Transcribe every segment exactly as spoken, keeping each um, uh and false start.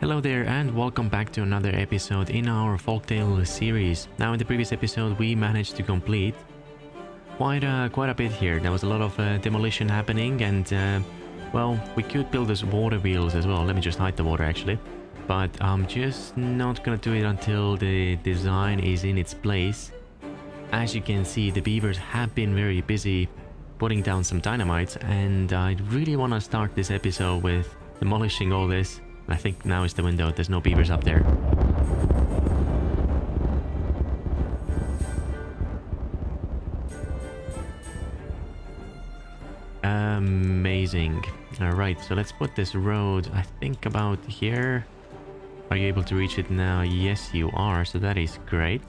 Hello there and welcome back to another episode in our Folktale series. Now in the previous episode we managed to complete quite a, quite a bit here. There was a lot of uh, demolition happening and uh, well, we could build those water wheels as well. Let me just hide the water actually. But I'm just not gonna do it until the design is in its place. As you can see, the beavers have been very busy putting down some dynamites and I really want to start this episode with demolishing all this. I think now is the window. There's no beavers up there. Amazing. Alright, so let's put this road, I think, about here. Are you able to reach it now? Yes, you are. So that is great.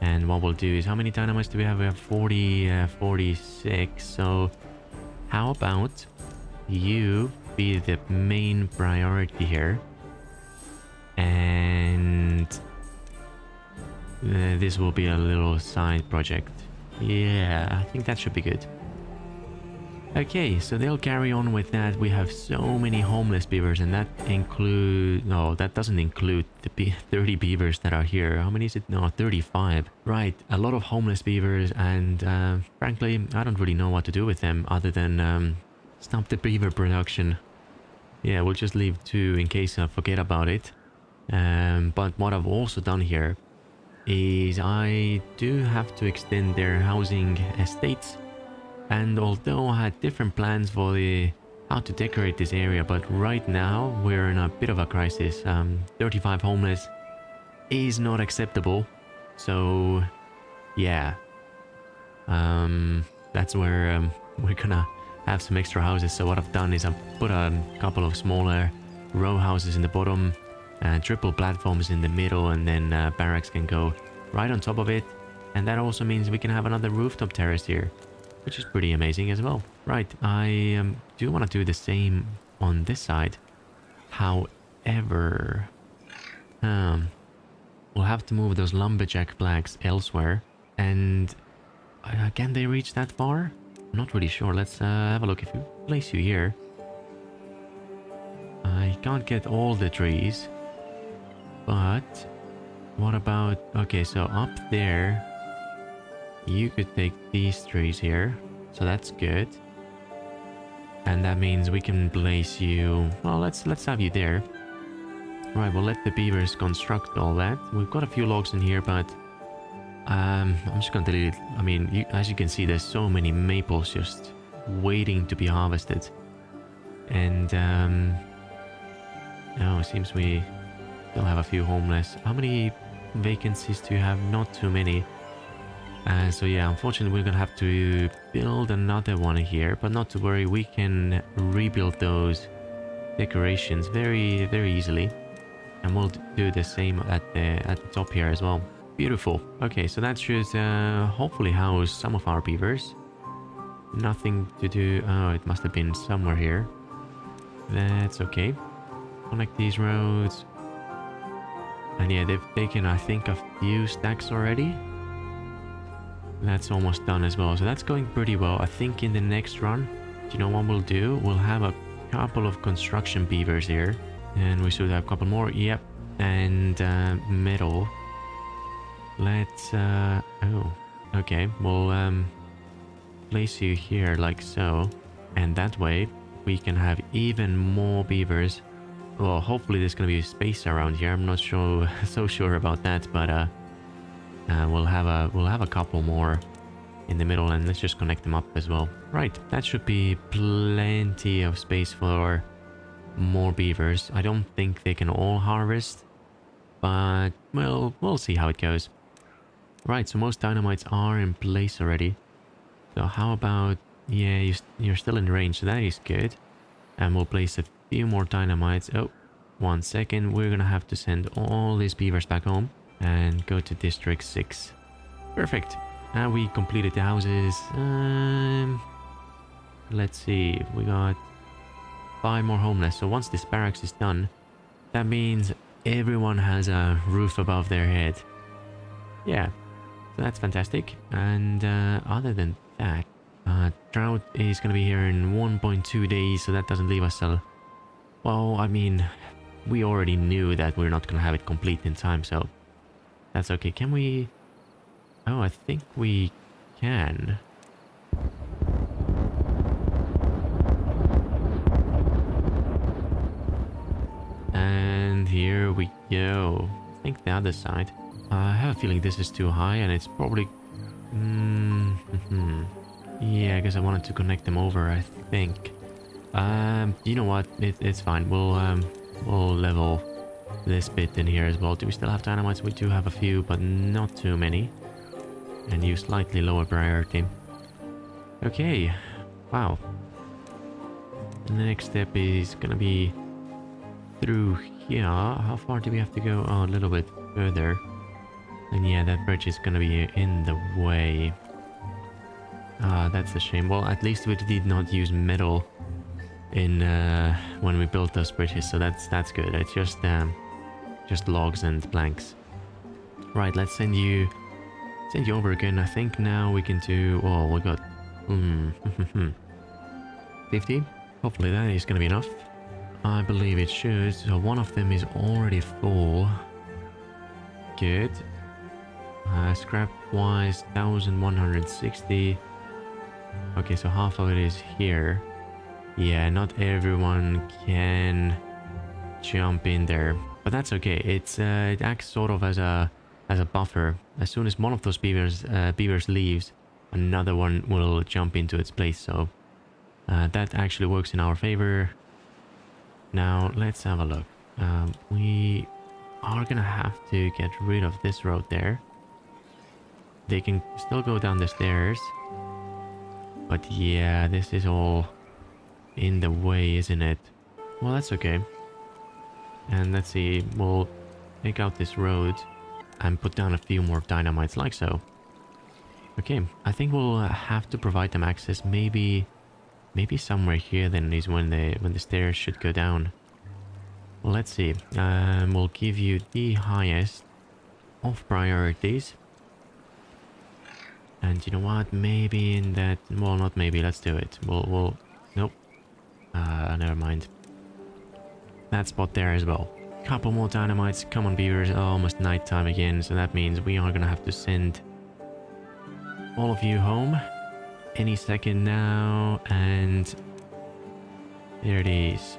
And what we'll do is, how many dynamites do we have? We have forty, forty-six. So how about you be the main priority here, and uh, this will be a little side project. Yeah, I think that should be good. Okay, so they'll carry on with that. We have so many homeless beavers, and that include no that doesn't include the thirty beavers that are here. How many is it? No, thirty-five, right? A lot of homeless beavers, and uh, frankly I don't really know what to do with them other than um stop the beaver production. Yeah, we'll just leave two in case I forget about it. Um, but what I've also done here is I do have to extend their housing estates. And although I had different plans for the how to decorate this area, but right now we're in a bit of a crisis. Um, thirty-five homeless is not acceptable. So yeah, um, that's where um, we're gonna have some extra houses. So what I've done is I've put a couple of smaller row houses in the bottom, uh, triple platforms in the middle, and then uh, barracks can go right on top of it. And that also means we can have another rooftop terrace here, which is pretty amazing as well. Right, I um, do want to do the same on this side. However, um, we'll have to move those lumberjack flags elsewhere. And uh, can they reach that far? Not really sure. Let's uh, have a look. If we place you here, I can't get all the trees, but what about, okay, so up there you could take these trees here, so that's good. And that means we can place you, well, let's let's have you there. Right, we'll let the beavers construct all that. We've got a few logs in here, but Um, I'm just gonna delete it. I mean, you, as you can see, there's so many maples just waiting to be harvested. And um, oh, it seems we still have a few homeless. How many vacancies do you have? Not too many. Uh, so yeah, unfortunately, we're gonna have to build another one here. But not to worry, we can rebuild those decorations very, very easily. And we'll do the same at the at the top here as well. Beautiful. Okay, so that should uh, hopefully house some of our beavers. Nothing to do. Oh, it must have been somewhere here. That's okay. Connect these roads. And yeah, they've taken, I think, a few stacks already. That's almost done as well. So that's going pretty well. I think in the next run, do you know what we'll do? We'll have a couple of construction beavers here. And we should have a couple more. Yep. And uh, metal. Let's uh oh, okay, we'll um place you here like so, and that way we can have even more beavers. Well, hopefully there's gonna be space around here. I'm not sure so sure about that, but uh, uh we'll have a we'll have a couple more in the middle, and let's just connect them up as well. Right, that should be plenty of space for more beavers. I don't think they can all harvest, but well, we'll see how it goes. Right, so most dynamites are in place already. So how about, yeah, you st you're still in range, so that is good. And we'll place a few more dynamites. Oh, one second. We're gonna have to send all these beavers back home and go to District six. Perfect. And we completed the houses. Um, let's see. We got five more homeless. So once this barracks is done, that means everyone has a roof above their head. Yeah, so that's fantastic. And uh, other than that, uh, drought is going to be here in one point two days, so that doesn't leave us a... Well, I mean, we already knew that we're not going to have it complete in time, so that's okay. Can we... Oh, I think we can. And here we go. I think the other side. I have a feeling this is too high and it's probably... Mm-hmm. Yeah, I guess I wanted to connect them over, I think. Um, you know what? It, it's fine. We'll, um, we'll level this bit in here as well. Do we still have dynamites? We do have a few, but not too many. And use slightly lower priority. Okay. Wow. The next step is gonna be through here. How far do we have to go? Oh, a little bit further. And yeah, that bridge is gonna be in the way. Ah, uh, that's a shame. Well, at least we did not use metal in uh, when we built those bridges, so that's that's good. It's just um, just logs and planks. Right, let's send you send you over again. I think now we can do. Oh, we got mm, fifty. Hopefully that is gonna be enough. I believe it should. So one of them is already full. Good. Uh, scrap wise, one thousand one hundred sixty. Okay, so half of it is here. Yeah, not everyone can jump in there, but that's okay. It's uh, it acts sort of as a as a buffer. As soon as one of those beavers uh, beavers leaves, another one will jump into its place. So uh, that actually works in our favor. Now let's have a look. Um, we are gonna have to get rid of this road there. They can still go down the stairs, but yeah, this is all in the way, isn't it? Well, that's okay. And let's see, we'll take out this road and put down a few more dynamites like so. Okay, I think we'll have to provide them access. Maybe maybe somewhere here then is when they when the stairs should go down. Well, let's see. Um, we'll give you the highest of priorities. And you know what? Maybe in that... Well, not maybe. Let's do it. We'll... we'll nope. Uh, never mind. That spot there as well. Couple more dynamites. Come on, beavers. Oh, almost nighttime again. So that means we are gonna have to send all of you home any second now. And there it is.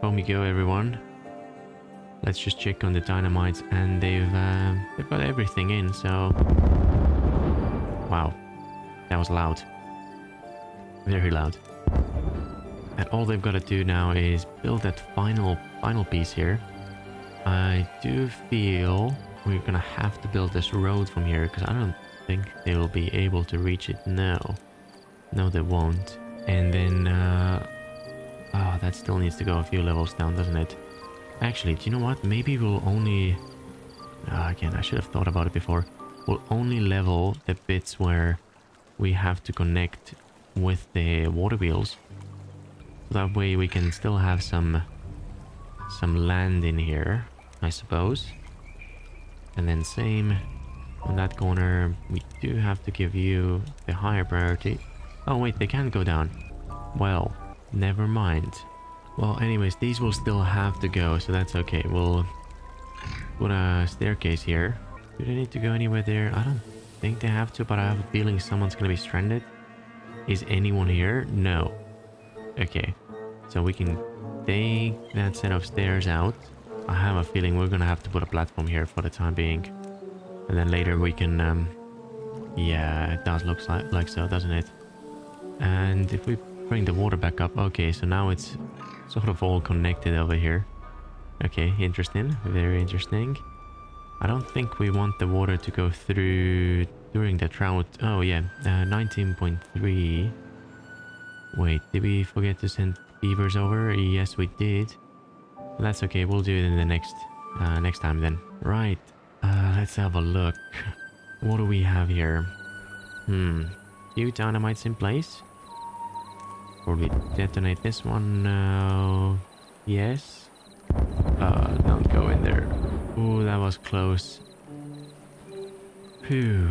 Home you go, everyone. Let's just check on the dynamites. And they've, uh, they've got everything in, so... Wow, that was loud. Very loud. And all they've got to do now is build that final, final piece here. I do feel we're going to have to build this road from here because I don't think they will be able to reach it now. No, they won't. And then, uh, oh, that still needs to go a few levels down, doesn't it? Actually, do you know what? Maybe we'll only... Oh, again, I should have thought about it before. We'll only level the bits where we have to connect with the water wheels. So that way we can still have some some land in here, I suppose. And then same on that corner. We do have to give you the higher priority. Oh wait, they can go down. Well, never mind. Well, anyways, these will still have to go, so that's okay. We'll put a staircase here. Do they need to go anywhere there? I don't think they have to, but I have a feeling someone's going to be stranded. Is anyone here? No. Okay. So we can take that set of stairs out. I have a feeling we're going to have to put a platform here for the time being. And then later we can... Um, yeah, it does look like, like so, doesn't it? And if we bring the water back up... Okay, so now it's sort of all connected over here. Okay, interesting. Very interesting. I don't think we want the water to go through during the drought. Oh, yeah. Uh, nineteen point three. Wait, did we forget to send beavers over? Yes, we did. That's okay. We'll do it in the next uh, next time then. Right. Uh, let's have a look. What do we have here? Hmm. Few dynamites in place. Probably detonate this one now. Yes. Uh, don't go in there. Ooh, that was close. Whew.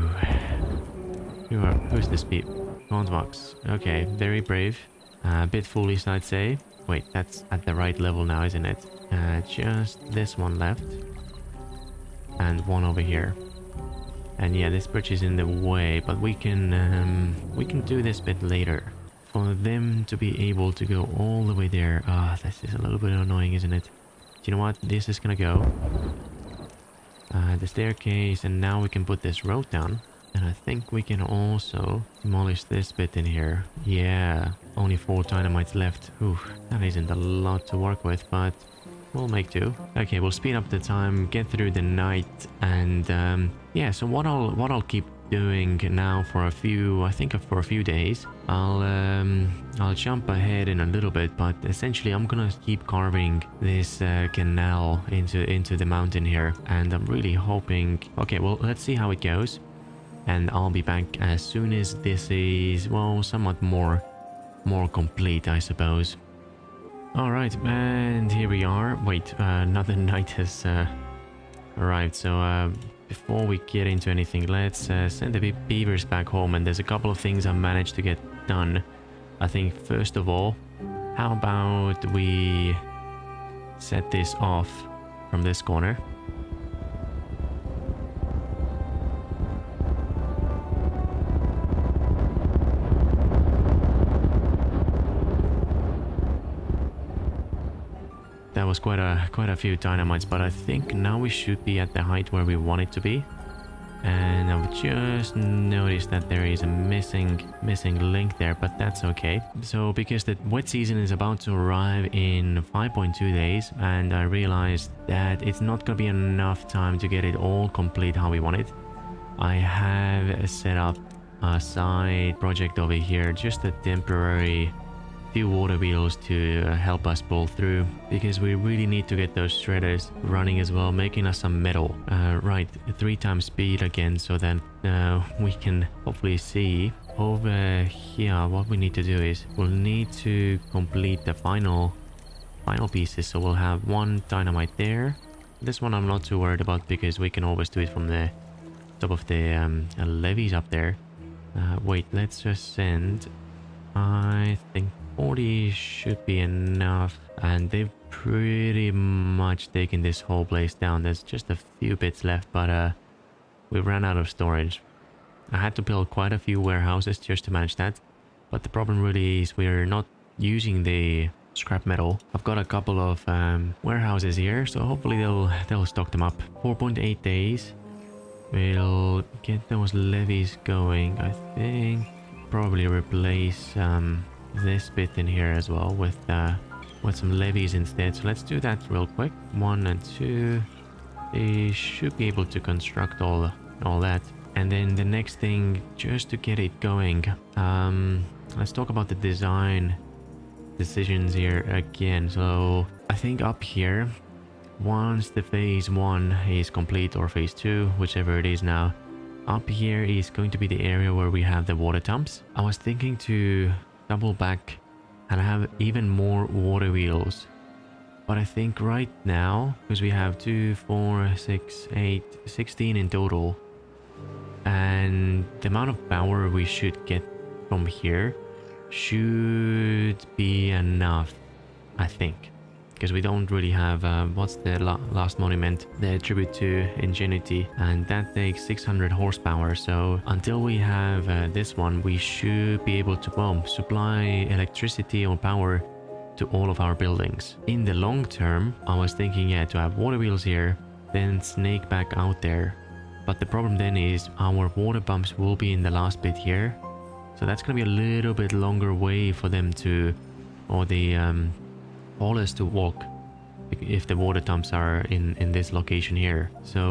Who are, who's this beep? Montvox. Okay, very brave. A uh, bit foolish, I'd say. Wait, that's at the right level now, isn't it? Uh, just this one left. And one over here. And yeah, this bridge is in the way, but we can um, we can do this bit later. For them to be able to go all the way there. Ah, oh, this is a little bit annoying, isn't it? Do you know what? This is gonna go. Uh, the staircase, and now we can put this road down. And I think we can also demolish this bit in here. Yeah, only four dynamites left. Ooh, that isn't a lot to work with, but we'll make do. Okay, we'll speed up the time, get through the night, and um, yeah. So what I'll what I'll keep doing now for a few, I think for a few days, I'll um, I'll jump ahead in a little bit, but essentially I'm gonna keep carving this uh, canal into into the mountain here, and I'm really hoping. Okay, well, let's see how it goes. And I'll be back as soon as this is, well, somewhat more, more complete, I suppose. All right, and here we are. Wait, uh, another night has uh, arrived. So uh, before we get into anything, let's uh, send the be beavers back home. And there's a couple of things I managed to get done. I think first of all, how about we set this off from this corner? That was quite a quite a few dynamites, but I think now we should be at the height where we want it to be. And I've just noticed that there is a missing missing link there, but that's okay. So because the wet season is about to arrive in five point two days, and I realized that it's not going to be enough time to get it all complete how we want it, I have set up a side project over here, just a temporary few water wheels to uh, help us pull through, because we really need to get those shredders running as well, making us some metal. Uh, right, three times speed again, so then uh, we can hopefully see. Over here, what we need to do is we'll need to complete the final final pieces, so we'll have one dynamite there. This one I'm not too worried about, because we can always do it from the top of the um, levees up there. Uh, wait, let's just send, I think forty should be enough, and they've pretty much taken this whole place down. There's just a few bits left, but uh, we ran out of storage. I had to build quite a few warehouses just to manage that, but the problem really is we're not using the scrap metal. I've got a couple of um, warehouses here, so hopefully they'll they'll stock them up. four point eight days, we'll get those levies going. I think probably replace um, this bit in here as well with uh with some levees instead, so let's do that real quick. One and two, they should be able to construct all all that. And then the next thing, just to get it going, um let's talk about the design decisions here again. So I think up here, once the phase one is complete, or phase two, whichever it is now, up here is going to be the area where we have the water dumps. I was thinking to double back and have even more water wheels, but I think right now, because we have two, four, six, eight, sixteen in total, and the amount of power we should get from here should be enough, I think, because we don't really have uh, what's the la last monument, the tribute to ingenuity, and that takes six hundred horsepower. So until we have uh, this one, we should be able to well, supply electricity or power to all of our buildings. In the long term, I was thinking, yeah, to have water wheels here, then snake back out there, but the problem then is our water pumps will be in the last bit here, so that's gonna be a little bit longer way for them to, or the um haulers to walk, if the water dumps are in in this location here. So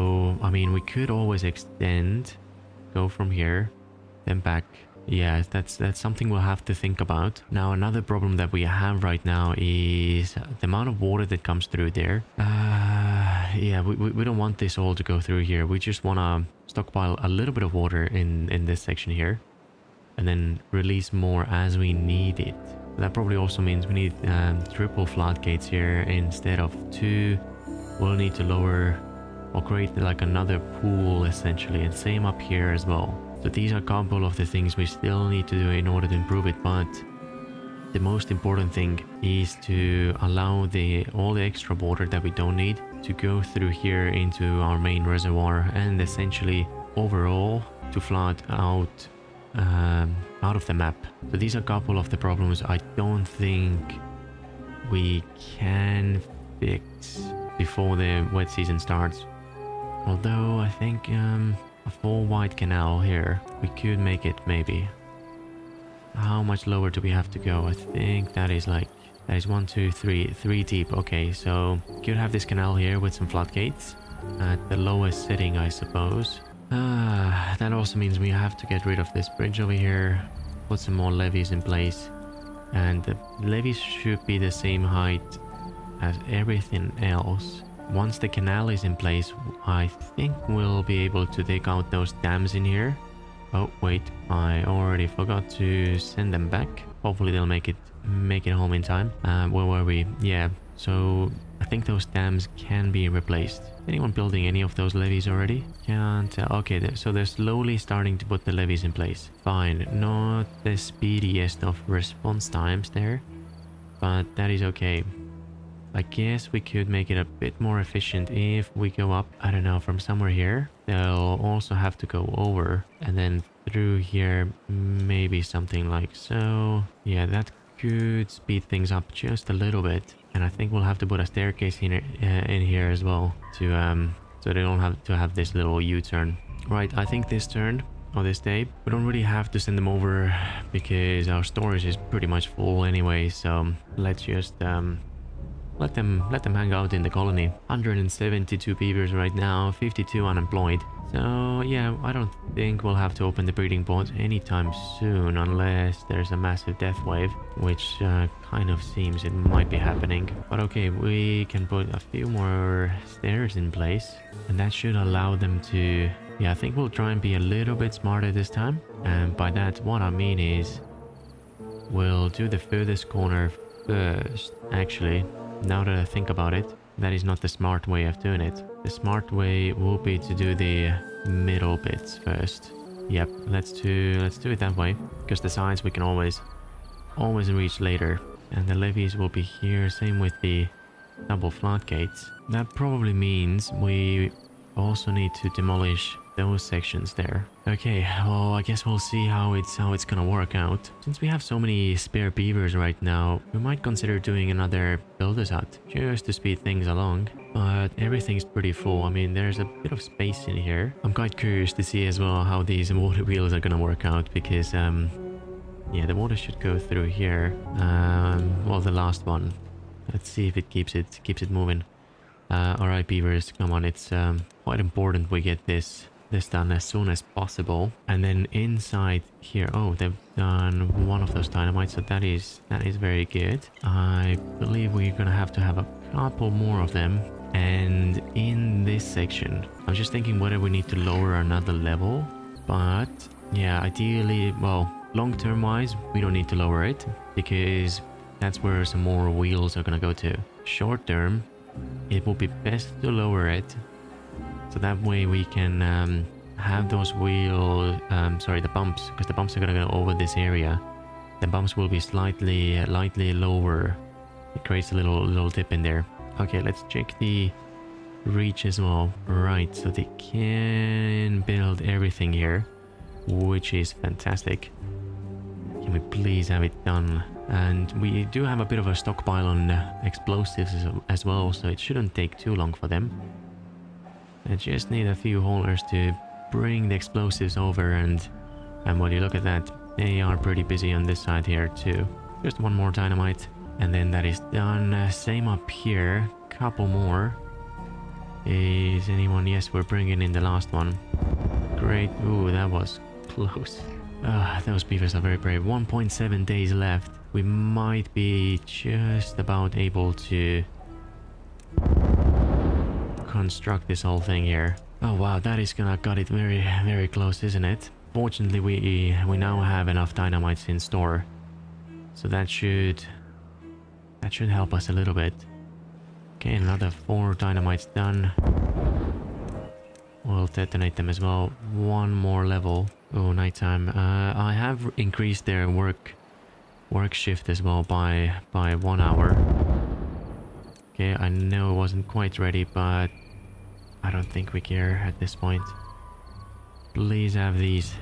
I mean, we could always extend, go from here then back. Yeah, that's that's something we'll have to think about. Now another problem that we have right now is the amount of water that comes through there. Uh yeah, we, we, we don't want this all to go through here. We just want to stockpile a little bit of water in in this section here, and then release more as we need it. That probably also means we need um, triple floodgates here instead of two. We'll need to lower or create like another pool essentially, and same up here as well. So these are a couple of the things we still need to do in order to improve it, but the most important thing is to allow the all the extra water that we don't need to go through here into our main reservoir, and essentially overall to flood out um, out of the map. So these are a couple of the problems I don't think we can fix before the wet season starts. Although I think um, a full wide canal here, we could make it maybe. How much lower do we have to go? I think that is like, that is one, two, three, three deep. Okay, so could have this canal here with some floodgates at the lowest setting, I suppose. Ah, that also means we have to get rid of this bridge over here, put some more levees in place, and the levees should be the same height as everything else. Once the canal is in place, I think we'll be able to dig out those dams in here. Oh wait, I already forgot to send them back. Hopefully they'll make it make it home in time. Uh, where were we? Yeah, so I think those dams can be replaced. Anyone building any of those levees already? Can't tell. Okay, so they're slowly starting to put the levees in place. Fine, not the speediest of response times there, but that is okay. I guess we could make it a bit more efficient if we go up, I don't know, from somewhere here. They'll also have to go over and then through here, maybe something like so. Yeah, that could speed things up just a little bit. And I think we'll have to put a staircase in, uh, in here as well to um, so they don't have to have this little U-turn. Right, I think this turn or this day, we don't really have to send them over because our storage is pretty much full anyway. So let's just... Um, Let them let them hang out in the colony. one hundred seventy-two beavers right now, fifty-two unemployed. So yeah, I don't think we'll have to open the breeding pods anytime soon unless there's a massive death wave, which uh, kind of seems it might be happening. But okay, we can put a few more stairs in place and that should allow them to... Yeah, I think we'll try and be a little bit smarter this time. And by that, what I mean is we'll do the furthest corner first, actually. Now that I think about it, that is not the smart way of doing it. The smart way will be to do the middle bits first. Yep, let's do let's do it that way, because the sides we can always always reach later. And the levees will be here, same with the double floodgates. That probably means we also need to demolish those sections there. Okay, well, I guess we'll see how it's how it's gonna work out. Since we have so many spare beavers right now, we might consider doing another builder's hut just to speed things along. But everything's pretty full. I mean, there's a bit of space in here. I'm quite curious to see as well how these water wheels are gonna work out, because um yeah, the water should go through here. Um well, the last one, let's see if it keeps it keeps it moving. Uh all right, beavers, come on. It's um quite important we get this this done as soon as possible. And then inside here, oh, they've done one of those dynamites, so that is that is very good. I believe we're gonna have to have a couple more of them. And in this section, I'm just thinking whether we need to lower another level, but yeah, ideally, well, long-term wise, we don't need to lower it because that's where some more wheels are gonna go to. Short-term, it will be best to lower it. So that way we can um, have those wheel, um, sorry, the bumps, because the bumps are going to go over this area. The bumps will be slightly, lightly lower. It creates a little, little dip in there. Okay, let's check the reach as well. Right, so they can build everything here, which is fantastic. Can we please have it done? And we do have a bit of a stockpile on explosives as well, so it shouldn't take too long for them. I just need a few haulers to bring the explosives over, and and when you look at that, they are pretty busy on this side here too. Just one more dynamite and then that is done. Uh, same up here, couple more. Is anyone... Yes, we're bringing in the last one. Great. Ooh, that was close. Uh, those beavers are very brave. one point seven days left. We might be just about able to construct this whole thing here. Oh wow, that is gonna cut it very, very close, isn't it? Fortunately, we we now have enough dynamites in store, so that should that should help us a little bit. Okay, another four dynamites done. We'll detonate them as well. One more level. Oh, nighttime. Uh, I have increased their work work shift as well by by one hour. Okay, I know it wasn't quite ready, but I don't think we care at this point. Please have these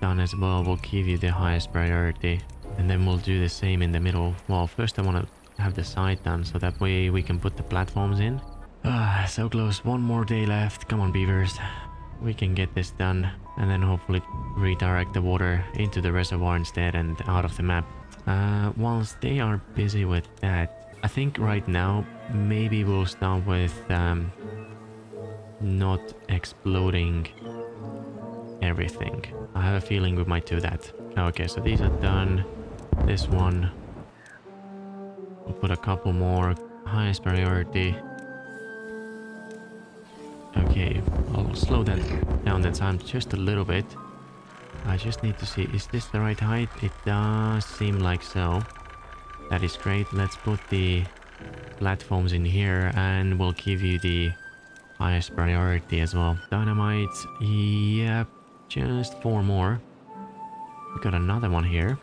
done as well. We'll give you the highest priority, and then we'll do the same in the middle. Well, first I want to have the side done, so that way we can put the platforms in. Ah, so close. One more day left. Come on, beavers. We can get this done, and then hopefully redirect the water into the reservoir instead and out of the map. Uh, whilst they are busy with that, I think right now maybe we'll start with um, not exploding everything. I have a feeling we might do that. Okay, so these are done. This one, we'll put a couple more. Highest priority. Okay, I'll slow that down the time just a little bit. I just need to see, is this the right height? It does seem like so. That is great. Let's put the platforms in here, and we'll give you the highest priority as well. Dynamite, yep, just four more. We got another one here.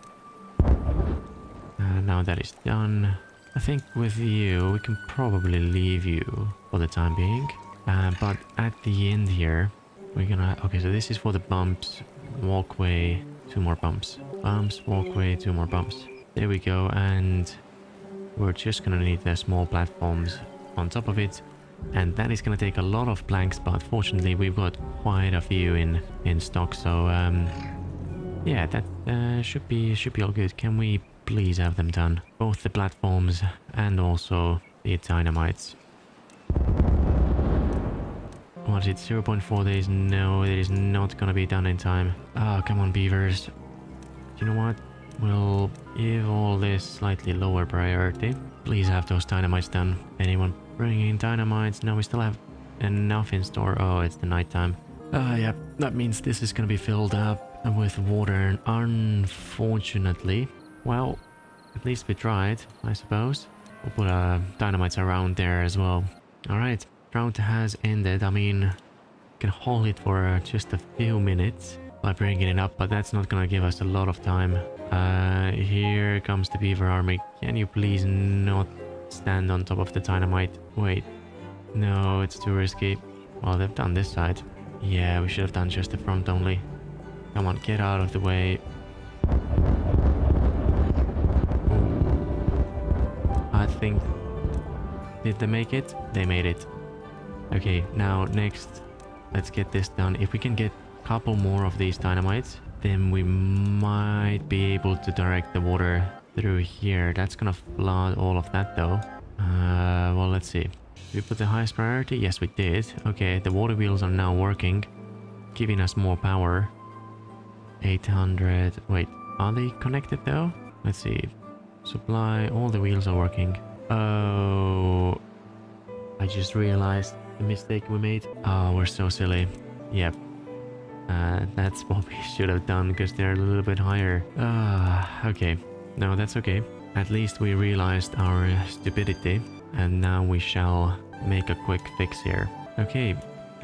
And now that is done, I think with you, we can probably leave you for the time being. Uh, but at the end here, we're gonna... Okay, so this is for the bumps, walkway, two more bumps. Bumps, walkway, two more bumps. There we go, and we're just gonna need the small platforms on top of it. And that is gonna take a lot of planks, but fortunately we've got quite a few in, in stock. So, um, yeah, that uh, should be, should be all good. Can we please have them done? Both the platforms and also the dynamites. What is it? zero point four days? No, it is not gonna be done in time. Ah, oh, come on, beavers. You know what? We'll give all this slightly lower priority. Please have those dynamites done. Anyone bringing in dynamites? No, we still have enough in store. Oh, it's the nighttime. Ah, uh, yeah. That means this is gonna be filled up with water, unfortunately. Well, at least we tried, I suppose. We'll put uh, dynamites around there as well. All right. Round has ended. I mean, we can hold it for just a few minutes by bringing it up, but that's not gonna give us a lot of time. Uh, here comes the beaver army. Can you please not stand on top of the dynamite? Wait, no, it's too risky. Well, they've done this side. Yeah, we should have done just the front only. Come on, get out of the way. I think... Did they make it? They made it. Okay, now next, let's get this done. If we can get a couple more of these dynamites, then we might be able to direct the water through here. That's gonna flood all of that though. Uh, well, let's see. Did we put the highest priority? Yes, we did. Okay, the water wheels are now working, giving us more power. eight hundred... Wait, are they connected though? Let's see. Supply, all the wheels are working. Oh... I just realized... The mistake we made. Oh, we're so silly. Yep. Uh, that's what we should have done, because they're a little bit higher. Uh, okay. No, that's okay. At least we realized our stupidity, and now we shall make a quick fix here. Okay,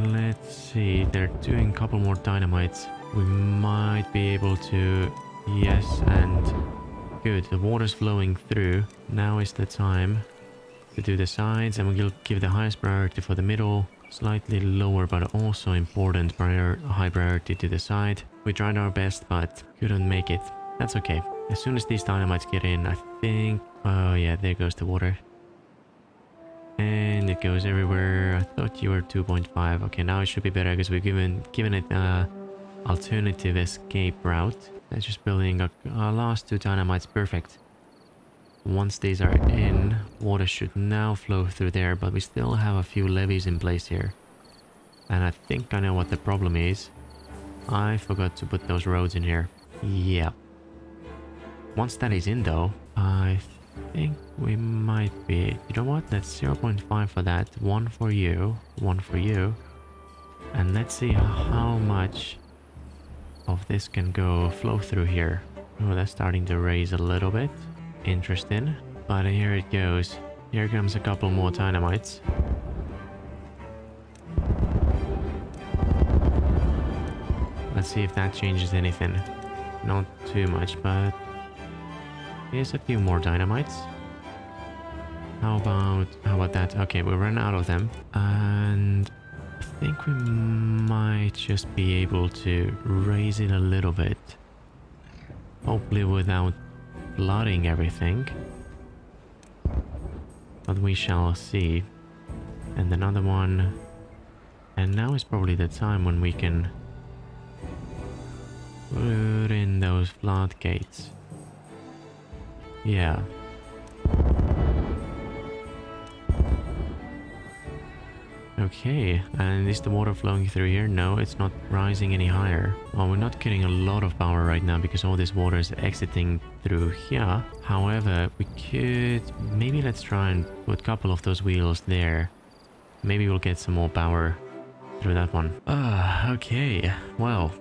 let's see. They're doing a couple more dynamites. We might be able to... Yes, and... Good, the water's flowing through. Now is the time to do the sides, and we'll give the highest priority for the middle, slightly lower but also important prior high priority to the side. We tried our best but couldn't make it. That's okay. As soon as these dynamites get in, I think... Oh yeah, there goes the water. And it goes everywhere. I thought you were two point five. Okay, now it should be better because we've given, given it an alternative escape route. That's just building our, our last two dynamites. Perfect. Once these are in, water should now flow through there, but we still have a few levees in place here. And I think I know what the problem is. I forgot to put those roads in here. Yeah. Once that is in though, I think we might be... You know what? That's zero point five for that. One for you. One for you. And let's see how much of this can go flow through here. Oh, that's starting to raise a little bit. Interesting, but here it goes. Here comes a couple more dynamites. Let's see if that changes anything. Not too much, but Here's a few more dynamites. How about, how about that? Okay, we ran out of them. And I think we might just be able to raise it a little bit. Hopefully without flooding everything. But we shall see. And another one. And now is probably the time when we can put in those floodgates. Yeah. Okay, and is the water flowing through here? No, it's not rising any higher. Well, we're not getting a lot of power right now because all this water is exiting through here. However, we could... maybe let's try and put a couple of those wheels there. Maybe we'll get some more power through that one. Ah, uh, okay. Well,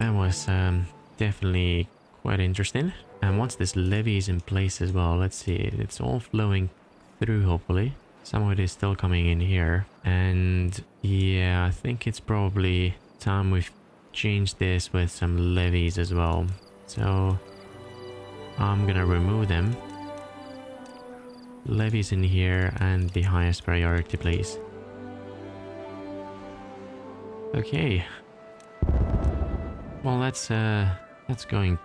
that was um, definitely quite interesting. And once this levee is in place as well, let's see. It's all flowing through, hopefully. Some of it is still coming in here. And yeah, I think it's probably time we've changed this with some levees as well. So I'm gonna remove them. Levees in here and the highest priority, please. Okay. Well, that's uh, that's going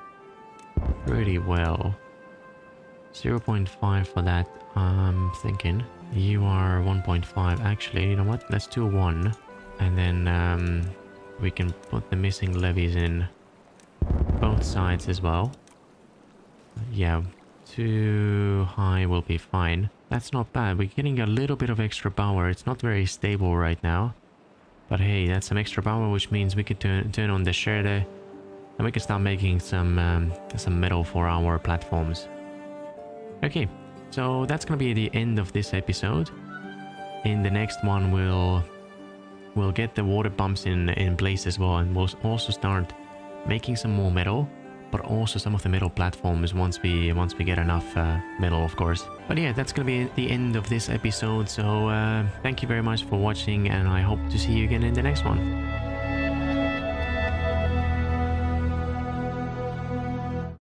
pretty well. zero point five for that, I'm thinking. You are one point five. Actually, you know what? Let's do one. And then um, we can put the missing levees in both sides as well. Yeah, too high will be fine. That's not bad. We're getting a little bit of extra power. It's not very stable right now. But hey, that's some extra power, which means we could turn, turn on the shader. And we can start making some, um, some metal for our platforms. Okay. So that's going to be the end of this episode. In the next one, we'll we'll get the water pumps in, in place as well. And we'll also start making some more metal, but also some of the metal platforms once we once we get enough uh, metal, of course. But yeah, that's going to be the end of this episode. So uh, thank you very much for watching, and I hope to see you again in the next one.